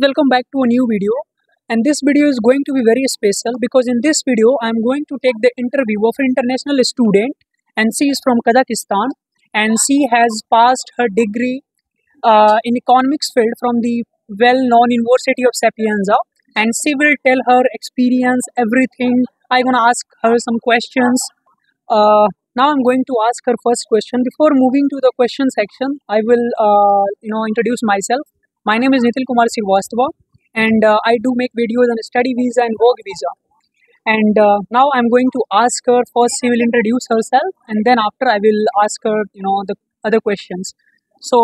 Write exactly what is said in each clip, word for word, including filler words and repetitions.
Welcome back to a new video, and this video is going to be very special because in this video I am going to take the interview of an international student, and she is from Kazakhstan, and she has passed her degree uh, in economics field from the well-known University of Sapienza, and she will tell her experience, everything. I'm gonna ask her some questions. Uh, now I'm going to ask her first question. Before moving to the question section, I will uh, you know introduce myself. My name is Nithil Kumar Sivastava, and uh, I do make videos on study visa and work visa. And uh, now I'm going to ask her. First, she will introduce herself, and then after I will ask her, you know, the other questions. So,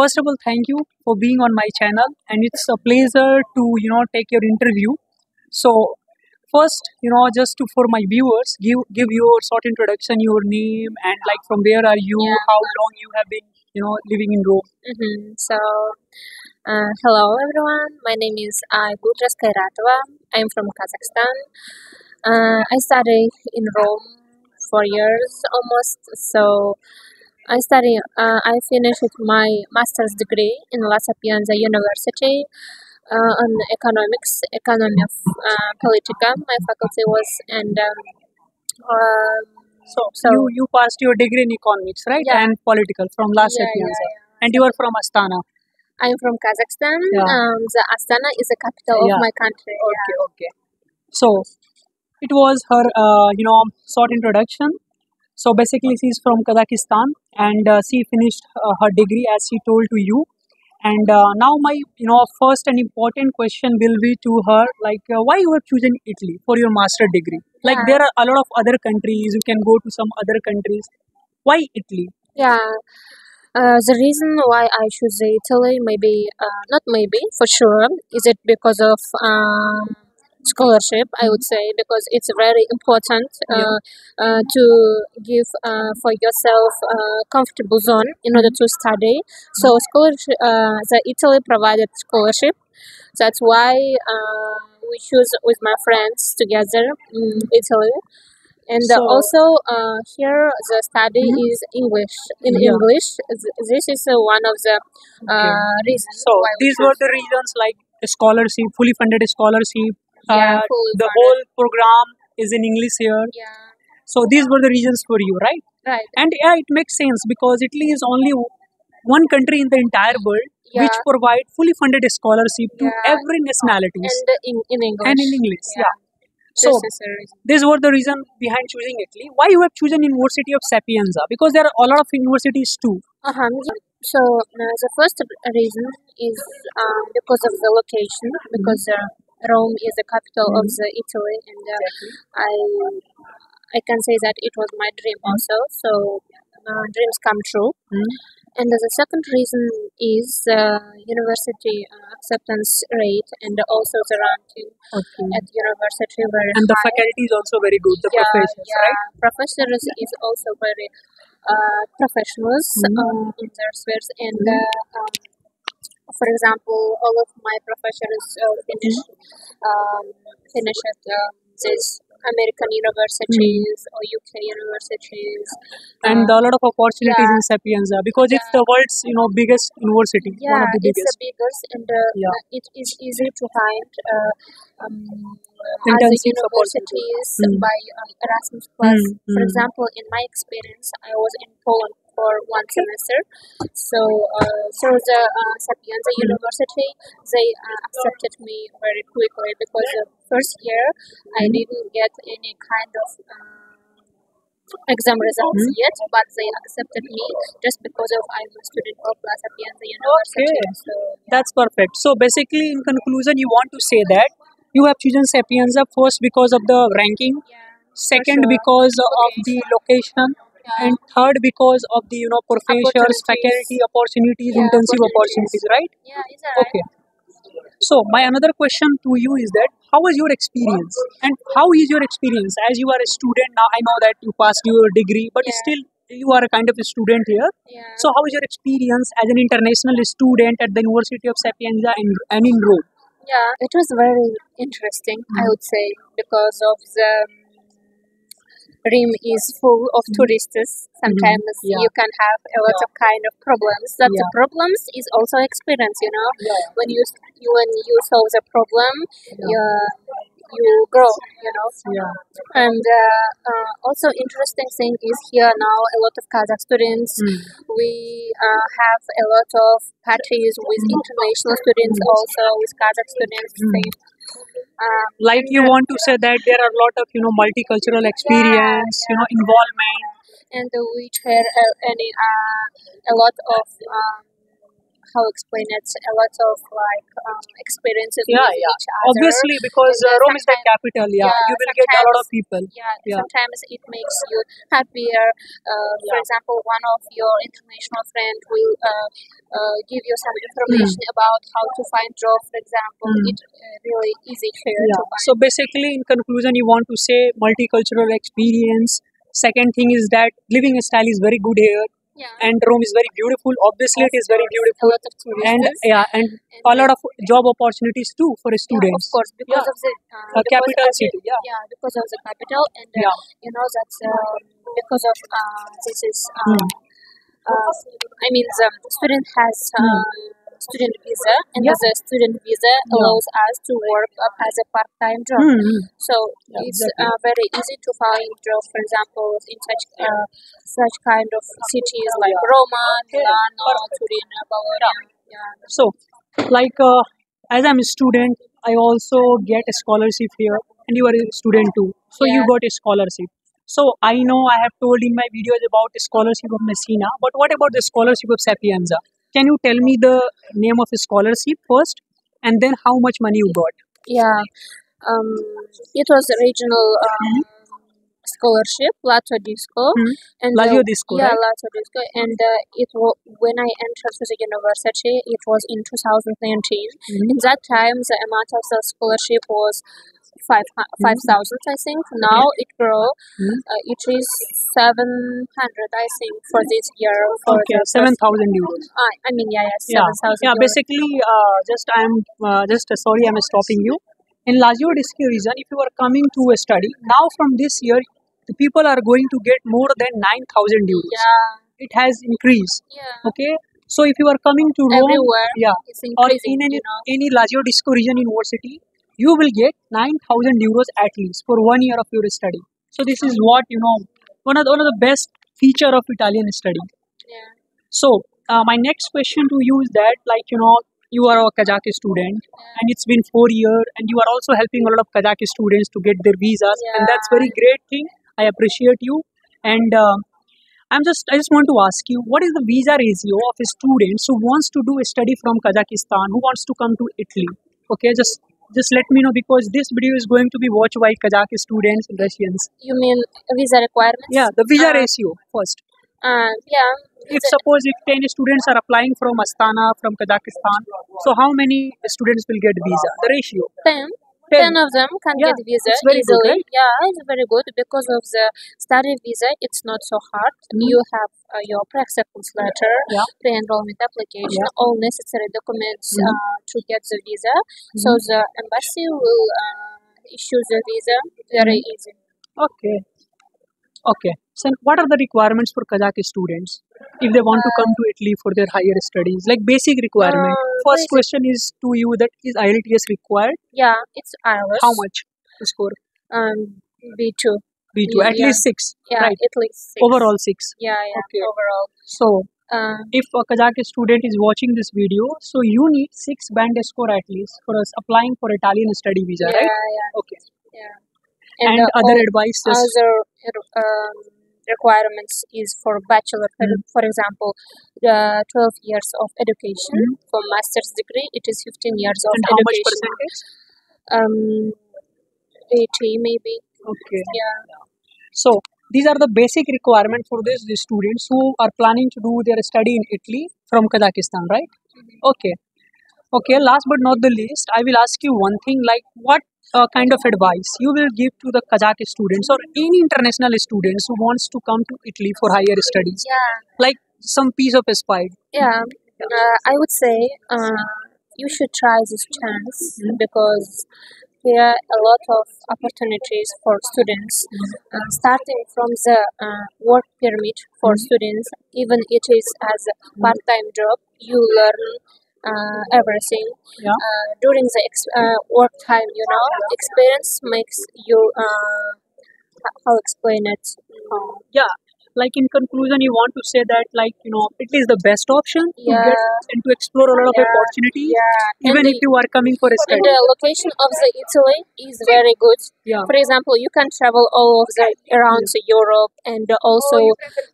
first of all, thank you for being on my channel, and it's a pleasure to you know take your interview. So, first, you know, just to, for my viewers, give give your short introduction, your name, and like from where are you, yeah. How long you have been, you know, living in Rome. Mm-hmm. So. Uh, hello everyone, my name is Aigul Kairatova. I'm from Kazakhstan. Uh, I study in Rome for years almost. So I study. Uh, I finished my master's degree in La Sapienza University uh, on economics, economy of uh, politica. My faculty was and. Um, uh, so so you, you passed your degree in economics, right? Yeah. And political from La Sapienza, yeah, yeah, yeah. And you are from Astana. I'm from Kazakhstan. Yeah. Um, the Astana is the capital yeah. of my country. Okay, yeah. okay. So, it was her, uh, you know, short introduction. So basically, she's from Kazakhstan, and uh, she finished uh, her degree as she told to you. And uh, now, my, you know, first and important question will be to her, like, uh, why you have chosen Italy for your master degree? Like, yeah. there are a lot of other countries. You can go to some other countries. Why Italy? Yeah. Uh, the reason why I choose Italy, maybe, uh, not maybe, for sure, is it because of uh, scholarship, I would say, because it's very important uh, yeah. uh, to give uh, for yourself a comfortable zone in order to study. So scholarship, uh, the Italy provided scholarship. That's why uh, we choose with my friends together in Italy. And so, uh, also uh, here the study mm-hmm. is English. In yeah. English, this is uh, one of the uh, okay. reasons. So these were the reasons, like scholarship, fully funded scholarship. Uh, yeah, fully the funded. Whole program is in English here. Yeah. So these were the reasons for you, right? Right. And yeah, it makes sense because Italy is only one country in the entire world yeah. which provide fully funded scholarship to yeah. every nationality. And in, in English. And in English, yeah. yeah. So, these were the reason behind choosing Italy. Why you have chosen University of Sapienza? Because there are a lot of universities too. Uh-huh. So, uh, the first reason is uh, because of the location, because uh, Rome is the capital mm-hmm. of the Italy, and uh, exactly. I I can say that it was my dream mm-hmm. also, so uh, dreams come true. Mm-hmm. And uh, the second reason is uh, university uh, acceptance rate, and also the ranking okay. at university very And high. The faculty is also very good, the yeah, professors, yeah. right? Professors yeah. is also very uh, professionals mm-hmm. um, in their spheres. And mm-hmm. uh, um, for example, all of my professors uh, finish, mm-hmm. um, finish at uh, this American universities mm. or U K universities, and uh, a lot of opportunities yeah. in Sapienza because yeah. it's the world's you know biggest university. Yeah, one of the biggest. It's the biggest, and uh, yeah. it is easy to find uh, um, other universities mm. by uh, Erasmus Plus. Mm. For mm. example, in my experience, I was in Poland for one semester. So uh, through the uh, Sapienza mm. University, they uh, accepted me very quickly because the first year mm. I didn't get any kind of um, exam results mm. yet, but they accepted me just because of I'm a student of La Sapienza University. Okay. So, yeah. That's perfect. So basically, in conclusion, you want to say that you have chosen Sapienza first because of the ranking, yeah, second sure. because okay. of the location, yeah. and third because of the you know professors, faculty opportunities, yeah, intensive opportunities. opportunities, right? Yeah, is that right? Okay. So my another question to you is that how was your experience, and how is your experience as you are a student now? I know that you passed your degree, but yeah. still you are a kind of a student here. Yeah. So how is your experience as an international student at the University of Sapienza and, and in Rome? Yeah, it was very interesting, mm. I would say, because of the Rim is full of tourists. Sometimes mm-hmm. yeah. you can have a lot yeah. of kind of problems. That yeah. the problems is also experience, you know. Yeah. When you, you when you solve the problem, yeah. you you grow, you know. Yeah. And uh, uh, also interesting thing is here now a lot of Kazakh students. Mm. We uh, have a lot of parties with international students, mm. also with Kazakh students. Mm. They, Um, like you want to say that there are a lot of, you know, multicultural experience, yeah, yeah. you know, involvement. And which had any, uh, a lot of, um, how explain it, a lot of like um, experiences yeah, with yeah. each other. Obviously, because uh, Rome is the capital, yeah, yeah you will get a lot of people. Yeah, yeah. Sometimes it makes you happier. Uh, for yeah. example, one of your international friend will uh, uh, give you some information mm. about how to find job, for example. Mm. It's uh, really easy here yeah. to find. So basically, in conclusion, you want to say multicultural experience. Second thing is that living style is very good here. Yeah. And Rome is very beautiful. Obviously, yes, it is very beautiful, a lot of tourists, and yeah, and, and a lot of job opportunities too for students. Yeah, of course, because yeah. of the uh, uh, capital of the, city. Yeah. yeah, because of the capital, and uh, yeah. you know that's uh, because of uh, this is. Uh, mm. uh, I mean, the student has uh, mm. student visa, and yeah. the student visa yeah. allows us to work uh, as a part-time job. Mm. So yeah, it's exactly. uh, very easy to find job, for example, in such. Uh, Such kind of cities like yeah. Roma, Milano, okay. Turin, Bologna. Yeah. So, like uh, as I'm a student, I also get a scholarship here, and you are a student too. So yeah. you got a scholarship. So I know I have told in my videos about the scholarship of Messina, but what about the scholarship of Sapienza? Can you tell me the name of the scholarship first, and then how much money you got? Yeah, um, it was a regional. Um, mm-hmm. Scholarship, Lato Disco, mm. and Lato Disco, yeah, right? Lato Disco, and uh, it was when I entered to the university. It was in two thousand nineteen. Mm. In that time, the amount of the scholarship was five five thousand, mm. I think. Now okay. it grew. Mm. Uh, it is seven hundred, I think, for this year. For okay, seven thousand euros. Uh, I mean, yeah, yes, yeah, seven thousand. Yeah, euros. Basically, uh, just I'm uh, just uh, sorry, I'm stopping you. In Lazio Disco region, if you are coming to a study, now from this year, the people are going to get more than nine thousand euros. Yeah. It has increased. Yeah. Okay. So if you are coming to Rome, everywhere, yeah, or in any, you know? any Lazio Disco region university, you will get nine thousand euros at least for one year of your study. So this is what, you know, one of the, one of the best feature of Italian study. Yeah. So uh, my next question to you is that, like, you know, you are a Kazakh student yeah. and it's been four years and you are also helping a lot of Kazakh students to get their visas yeah. and that's very great thing. I appreciate you and uh, I'm just I just want to ask you, what is the visa ratio of students who wants to do a study from Kazakhstan, who wants to come to Italy? Okay, just just let me know because this video is going to be watched by Kazakh students and Russians. You mean visa requirements? Yeah, the visa uh, ratio first. Uh, yeah. If suppose if ten students are applying from Astana, from Kazakhstan, so how many students will get visa? The ratio? Ten. Ten, ten of them can yeah. get visa it's very easily. Good, right? Yeah, it's very good because of the study visa. It's not so hard. Mm. You have uh, your pre-acceptance letter, yeah. pre-enrollment application, yeah. all necessary documents yeah. uh, to get the visa. Mm. So the embassy will uh, issue the visa very mm. easy. Okay. Okay. So what are the requirements for Kazakh students if they want uh, to come to Italy for their higher studies? Like basic requirement. Uh, First basic. question is to you that is I E L T S required? Yeah, it's I E L T S. How much to score? Um, B two. B two, yeah, at yeah. least six. Yeah, right. At least six. Overall six. Yeah, yeah, okay. overall. So, uh, if a Kazakh student is watching this video, so you need six band score at least for us applying for Italian study visa, yeah, right? Yeah, yeah. Okay. Yeah. And, and uh, other advice is other um, requirements is for bachelor, mm-hmm. for example, the twelve years of education. Mm-hmm. For master's degree, it is fifteen years of and how education. Much percentage? Um, eighty maybe. Okay. Yeah. So these are the basic requirements for these the students who are planning to do their study in Italy from Kazakhstan, right? Mm-hmm. Okay. Okay. Last but not the least, I will ask you one thing. Like what? Uh, kind of advice you will give to the Kazakh students or any international students who wants to come to Italy for higher studies? Yeah. Like some piece of aspire. Yeah. Uh, I would say uh, you should try this chance mm-hmm. because here a lot of opportunities for students, mm-hmm. uh, starting from the uh, work permit for mm-hmm. students. Even it is as a part-time job, you learn uh, everything. Yeah. Uh, during the ex uh, work time, you know, experience makes you, uh, how explain it? Uh, yeah. Like, in conclusion, you want to say that, like, you know, it is the best option yeah. to get and to explore a lot of yeah. opportunities, yeah. even the, if you are coming for a study. And the location of the Italy is very good. Yeah. For example, you can travel all of the, around yeah. the Europe and also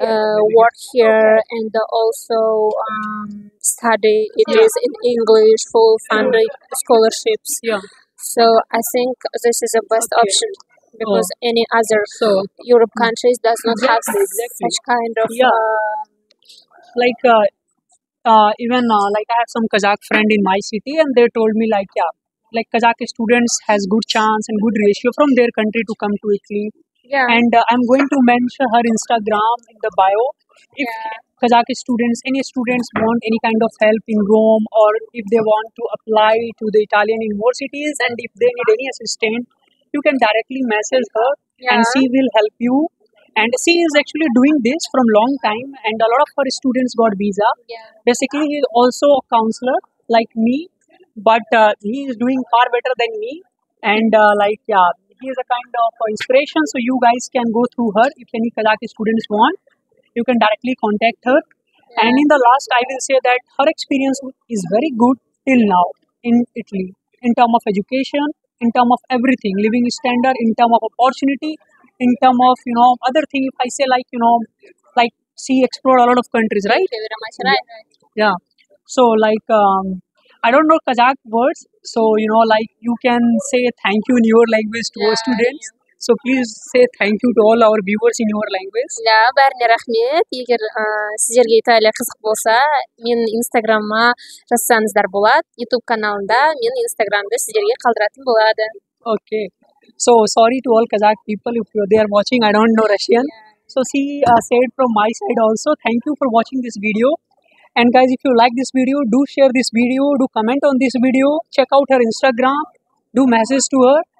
uh, work here and also um, study. It yeah. is in English, full funded scholarships. Yeah. So I think this is the best okay. option. Because oh. any other so, Europe countries does not exactly, have exactly. such kind of yeah. uh, like uh, uh, even uh, like I have some Kazakh friend in my city, and they told me like yeah, like Kazakh students has good chance and good ratio from their country to come to Italy. Yeah. And uh, I'm going to mention her Instagram in the bio. If yeah. Kazakh students, any students want any kind of help in Rome, or if they want to apply to the Italian universities, and if they need any assistance, you can directly message her yeah. and she will help you. And she is actually doing this from long time, and a lot of her students got visa. Yeah. Basically, he is also a counselor like me, but uh, he is doing far better than me. And uh, like, yeah, he is a kind of uh, inspiration. So you guys can go through her. If any Kazakh students want, you can directly contact her. Yeah. And in the last, I will say that her experience is very good till now in Italy, in term of education, in term of everything, living standard, in term of opportunity, in term of, you know, other thing. If I say like, you know, like she explored a lot of countries, right? Yeah. So like, um, I don't know Kazakh words. So, you know, like you can say thank you in your language to yeah, our students. Yeah. So please say thank you to all our viewers in your language. La barne rahmet. Eğer sizlerge Italiya qiziq bolsa, men Instagram'a yazsanızlar bolad. YouTube kanalında men Instagram'da sizlerge qaldiratım boladi. Okay. So sorry to all Kazakh people if you they are watching. I don't know Russian. Yeah. So she uh, said from my side also, thank you for watching this video. And guys, if you like this video, do share this video, do comment on this video, check out her Instagram, do message to her.